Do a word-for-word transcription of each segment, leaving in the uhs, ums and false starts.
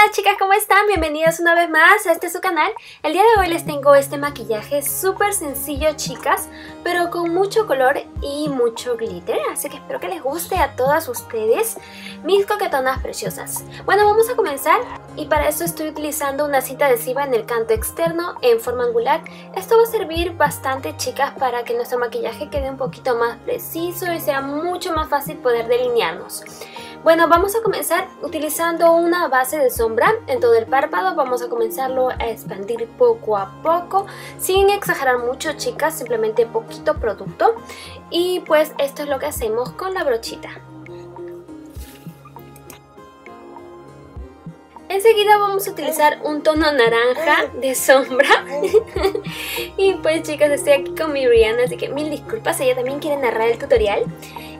Hola chicas, ¿cómo están? Bienvenidas una vez más a este su canal. El día de hoy les tengo este maquillaje súper sencillo, chicas, pero con mucho color y mucho glitter, así que espero que les guste a todas ustedes, mis coquetonas preciosas. Bueno, vamos a comenzar y para eso estoy utilizando una cinta adhesiva en el canto externo en forma angular. Esto va a servir bastante, chicas, para que nuestro maquillaje quede un poquito más preciso y sea mucho más fácil poder delinearnos. Bueno, vamos a comenzar utilizando una base de sombra en todo el párpado. Vamos a comenzarlo a expandir poco a poco, sin exagerar mucho, chicas, simplemente poquito producto. Y pues esto es lo que hacemos con la brochita. Enseguida vamos a utilizar un tono naranja de sombra. Y pues, chicas, estoy aquí con mi Briana, así que mil disculpas, ella también quiere narrar el tutorial.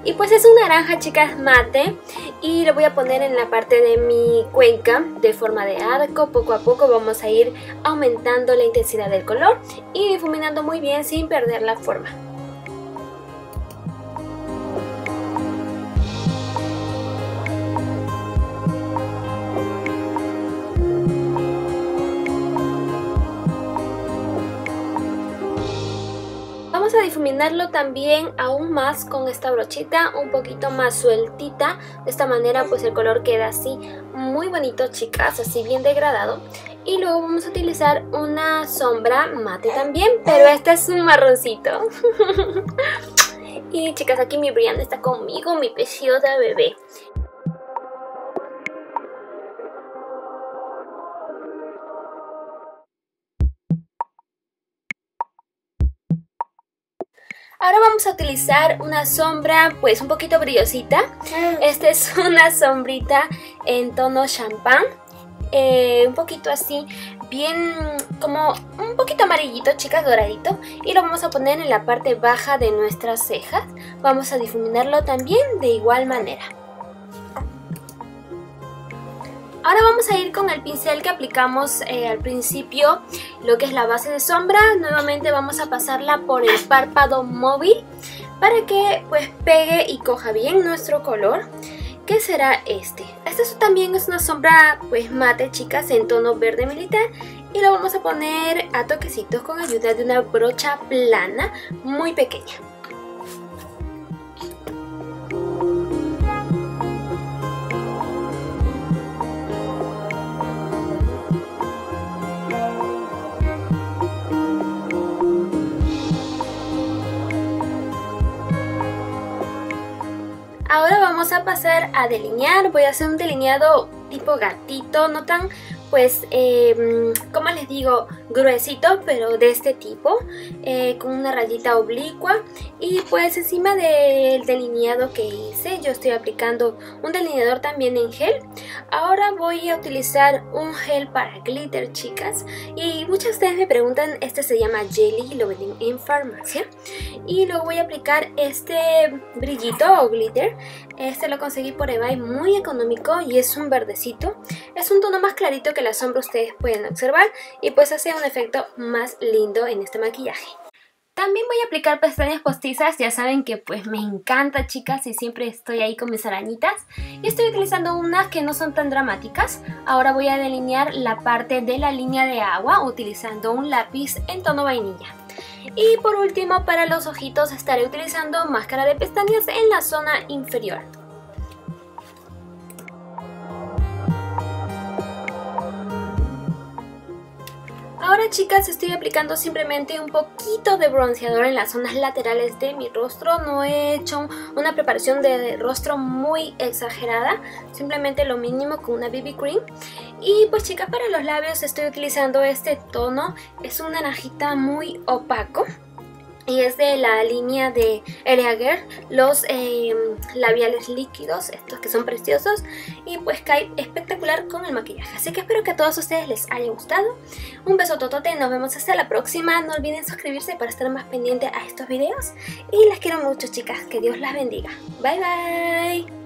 Y pues es un naranja, chicas, mate, y lo voy a poner en la parte de mi cuenca de forma de arco. Poco a poco vamos a ir aumentando la intensidad del color y difuminando muy bien sin perder la forma. Vamos a difuminarlo también aún más con esta brochita un poquito más sueltita. De esta manera pues el color queda así muy bonito, chicas, así bien degradado. Y luego vamos a utilizar una sombra mate también, pero esta es un marroncito. Y chicas, aquí mi Briana está conmigo, mi preciosa bebé. Ahora vamos a utilizar una sombra pues un poquito brillosita. Esta es una sombrita en tono champán, eh, un poquito así, bien como un poquito amarillito, chicas, doradito. Y lo vamos a poner en la parte baja de nuestras cejas. Vamos a difuminarlo también de igual manera. Ahora vamos a ir con el pincel que aplicamos eh, al principio, lo que es la base de sombra. Nuevamente vamos a pasarla por el párpado móvil para que pues pegue y coja bien nuestro color, que será este. Esta también es una sombra pues mate, chicas, en tono verde militar. Y la vamos a poner a toquecitos con ayuda de una brocha plana muy pequeña. Ahora vamos a pasar a delinear. Voy a hacer un delineado tipo gatito, no tan, pues, eh, como les digo, gruesito, pero de este tipo, eh, con una rayita oblicua. Y pues encima del delineado que hice, yo estoy aplicando un delineador también en gel. Ahora voy a utilizar un gel para glitter, chicas. Y muchas de ustedes me preguntan, este se llama jelly, lo venden en farmacia. Y luego voy a aplicar este brillito o glitter. Este lo conseguí por eBay, muy económico, y es un verdecito. Es un tono más clarito que la sombra, ustedes pueden observar, y pues hace un efecto más lindo en este maquillaje. También voy a aplicar pestañas postizas. Ya saben que pues me encanta, chicas, y siempre estoy ahí con mis arañitas. Y estoy utilizando unas que no son tan dramáticas. Ahora voy a delinear la parte de la línea de agua utilizando un lápiz en tono vainilla. Y por último, para los ojitos estaré utilizando máscara de pestañas en la zona inferior. Ahora, chicas, estoy aplicando simplemente un poquito de bronceador en las zonas laterales de mi rostro. No he hecho una preparación de rostro muy exagerada, simplemente lo mínimo con una B B cream. Y pues, chicas, para los labios estoy utilizando este tono. Es un naranjita muy opaco y es de la línea de Eria Girl, los eh, labiales líquidos, estos que son preciosos, y pues cae espectacular con el maquillaje. Así que espero que a todos ustedes les haya gustado. Un beso totote, nos vemos hasta la próxima. No olviden suscribirse para estar más pendiente a estos videos. Y las quiero mucho, chicas, que Dios las bendiga. Bye bye.